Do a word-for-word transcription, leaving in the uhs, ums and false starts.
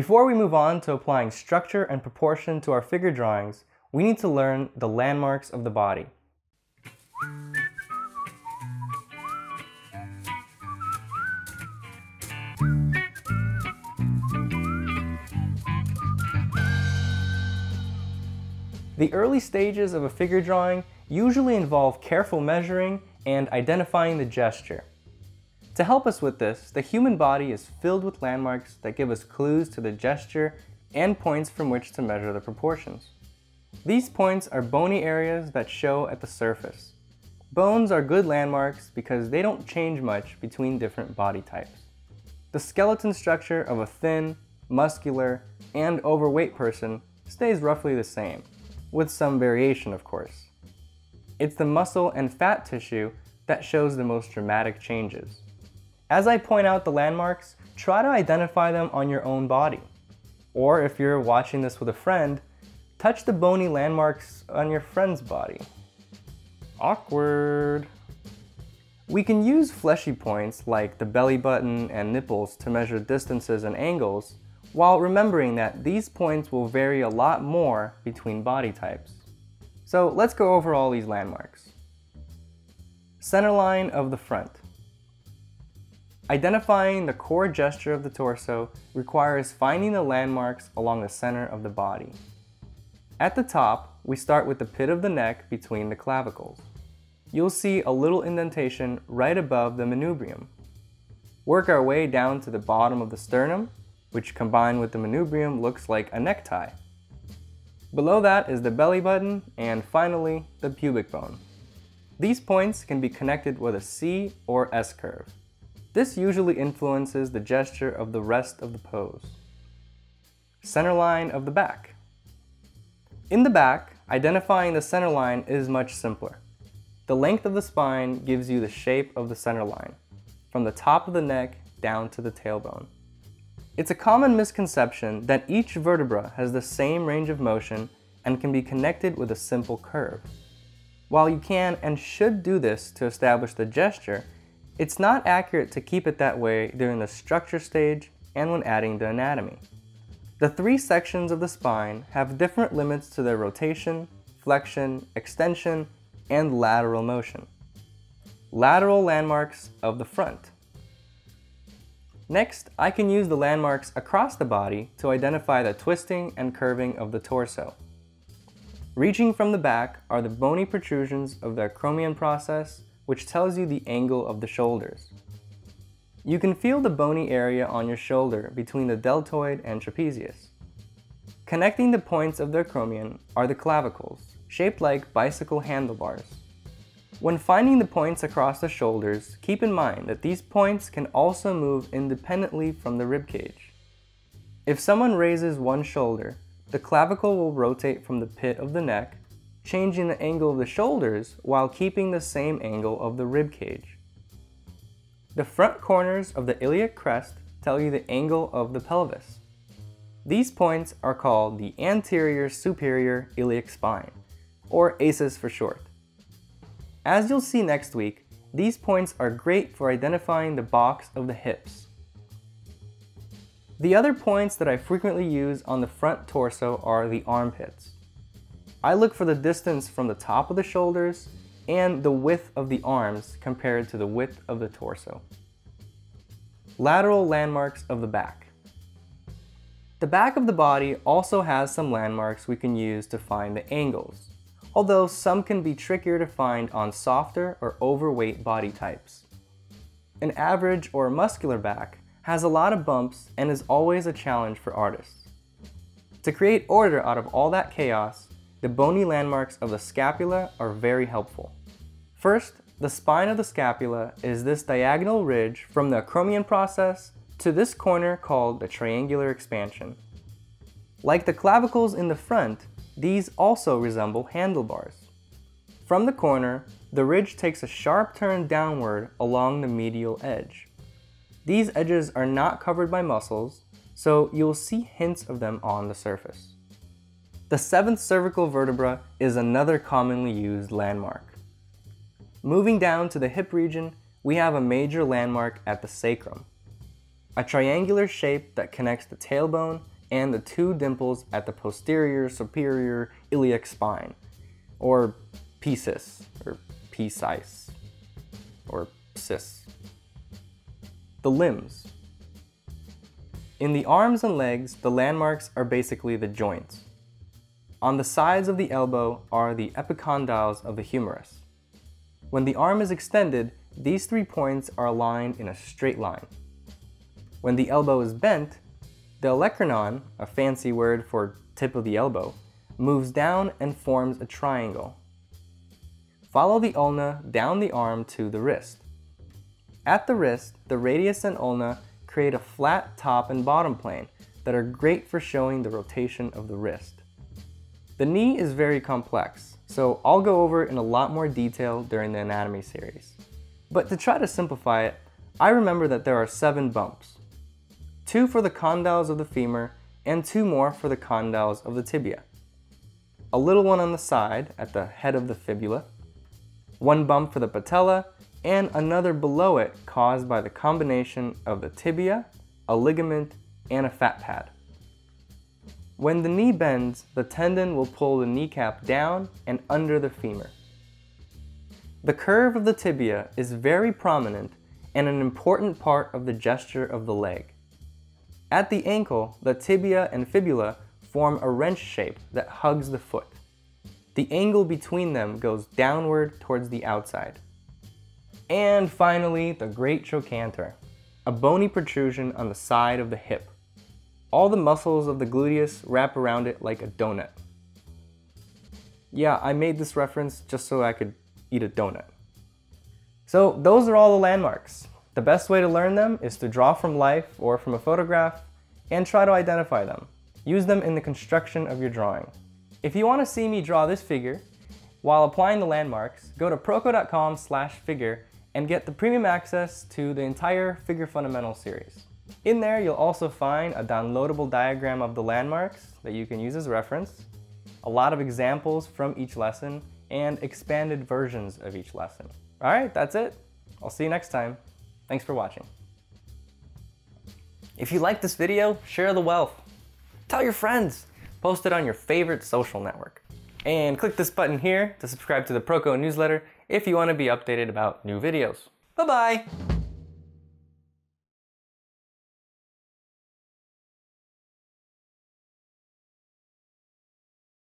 Before we move on to applying structure and proportion to our figure drawings, we need to learn the landmarks of the body. The early stages of a figure drawing usually involve careful measuring and identifying the gesture. To help us with this, the human body is filled with landmarks that give us clues to the gesture and points from which to measure the proportions. These points are bony areas that show at the surface. Bones are good landmarks because they don't change much between different body types. The skeleton structure of a thin, muscular, and overweight person stays roughly the same, with some variation, of course. It's the muscle and fat tissue that shows the most dramatic changes. As I point out the landmarks, try to identify them on your own body. Or if you're watching this with a friend, touch the bony landmarks on your friend's body. Awkward. We can use fleshy points like the belly button and nipples to measure distances and angles, while remembering that these points will vary a lot more between body types. So let's go over all these landmarks. Centerline of the front. Identifying the core gesture of the torso requires finding the landmarks along the center of the body. At the top, we start with the pit of the neck between the clavicles. You'll see a little indentation right above the manubrium. Work our way down to the bottom of the sternum, which combined with the manubrium looks like a necktie. Below that is the belly button and finally the pubic bone. These points can be connected with a C or S curve. This usually influences the gesture of the rest of the pose. Centerline of the back. In the back, identifying the centerline is much simpler. The length of the spine gives you the shape of the centerline, from the top of the neck down to the tailbone. It's a common misconception that each vertebra has the same range of motion and can be connected with a simple curve. While you can and should do this to establish the gesture, it's not accurate to keep it that way during the structure stage and when adding the anatomy. The three sections of the spine have different limits to their rotation, flexion, extension, and lateral motion. Lateral landmarks of the front. Next, I can use the landmarks across the body to identify the twisting and curving of the torso. Reaching from the back are the bony protrusions of the acromion process, which tells you the angle of the shoulders. You can feel the bony area on your shoulder between the deltoid and trapezius. Connecting the points of the acromion are the clavicles, shaped like bicycle handlebars. When finding the points across the shoulders, keep in mind that these points can also move independently from the ribcage. If someone raises one shoulder, the clavicle will rotate from the pit of the neck, changing the angle of the shoulders while keeping the same angle of the rib cage. The front corners of the iliac crest tell you the angle of the pelvis. These points are called the anterior superior iliac spine, or A S I S for short. As you'll see next week, these points are great for identifying the box of the hips. The other points that I frequently use on the front torso are the armpits. I look for the distance from the top of the shoulders and the width of the arms compared to the width of the torso. Lateral landmarks of the back. The back of the body also has some landmarks we can use to find the angles, although some can be trickier to find on softer or overweight body types. An average or muscular back has a lot of bumps and is always a challenge for artists. To create order out of all that chaos, the bony landmarks of the scapula are very helpful. First, the spine of the scapula is this diagonal ridge from the acromion process to this corner called the triangular expansion. Like the clavicles in the front, these also resemble handlebars. From the corner, the ridge takes a sharp turn downward along the medial edge. These edges are not covered by muscles, so you'll see hints of them on the surface. The seventh cervical vertebra is another commonly used landmark. Moving down to the hip region, we have a major landmark at the sacrum. a triangular shape that connects the tailbone and the two dimples at the posterior superior iliac spine, or P S I S, or P S I S, or P S I S. The limbs. In the arms and legs, the landmarks are basically the joints. On the sides of the elbow are the epicondyles of the humerus. When the arm is extended, these three points are aligned in a straight line. When the elbow is bent, the olecranon, a fancy word for tip of the elbow, moves down and forms a triangle. Follow the ulna down the arm to the wrist. At the wrist, the radius and ulna create a flat top and bottom plane that are great for showing the rotation of the wrist. The knee is very complex, so I'll go over it in a lot more detail during the anatomy series. But to try to simplify it, I remember that there are seven bumps. Two for the condyles of the femur, and two more for the condyles of the tibia. A little one on the side, at the head of the fibula, one bump for the patella, and another below it caused by the combination of the tibia, a ligament, and a fat pad. When the knee bends, the tendon will pull the kneecap down and under the femur. The curve of the tibia is very prominent and an important part of the gesture of the leg. At the ankle, the tibia and fibula form a wrench shape that hugs the foot. The angle between them goes downward towards the outside. And finally, the great trochanter, a bony protrusion on the side of the hip. All the muscles of the gluteus wrap around it like a donut. Yeah, I made this reference just so I could eat a donut. So those are all the landmarks. The best way to learn them is to draw from life or from a photograph and try to identify them. Use them in the construction of your drawing. If you want to see me draw this figure while applying the landmarks, go to proko dot com slash figure and get the premium access to the entire Figure Fundamental series. In there, you'll also find a downloadable diagram of the landmarks that you can use as reference, a lot of examples from each lesson, and expanded versions of each lesson. All right, that's it. I'll see you next time. Thanks for watching. If you like this video, share the wealth. Tell your friends. Post it on your favorite social network. And click this button here to subscribe to the Proko newsletter if you want to be updated about new videos. Bye-bye.